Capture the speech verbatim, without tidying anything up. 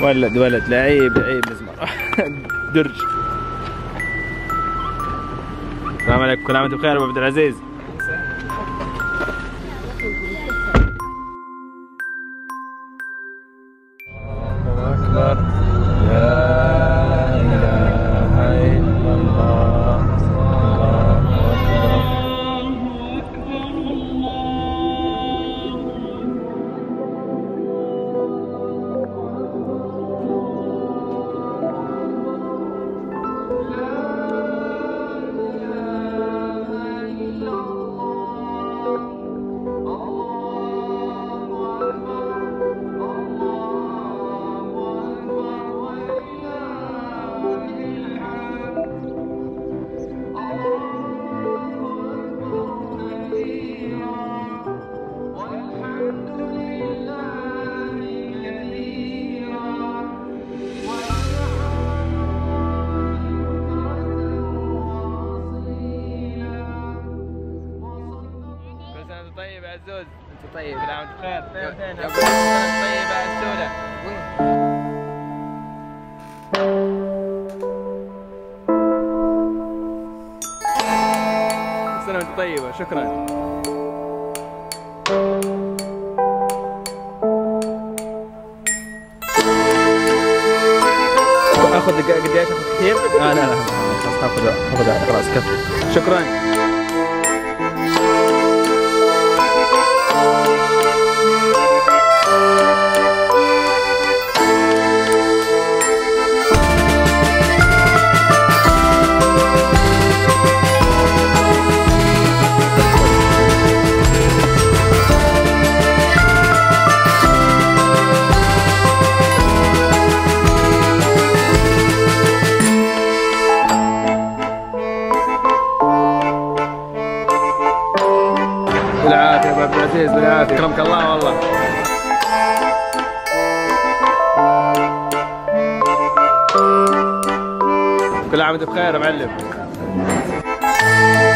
ولد ولد لعيب لعيب مزمار درج. السلام عليكم، كل عام وانتم بخير ابو عبد العزيز. الله اكبر، لا اله الا الله، الله اكبر. طيب يا عزوز، انت طيب، كل عام وانت بخير. طيب يا عسوله. كل سنه وانت طيبه، شكرا. اخذ دقائق قديش؟ اخذ كثير؟ لا لا لا خلاص اخذ اخذ خلاص كفو، شكرا. بالعافية يا ابو عزيز، بالعافية، اكرمك الله والله. كل عام وانت بخير يا معلم.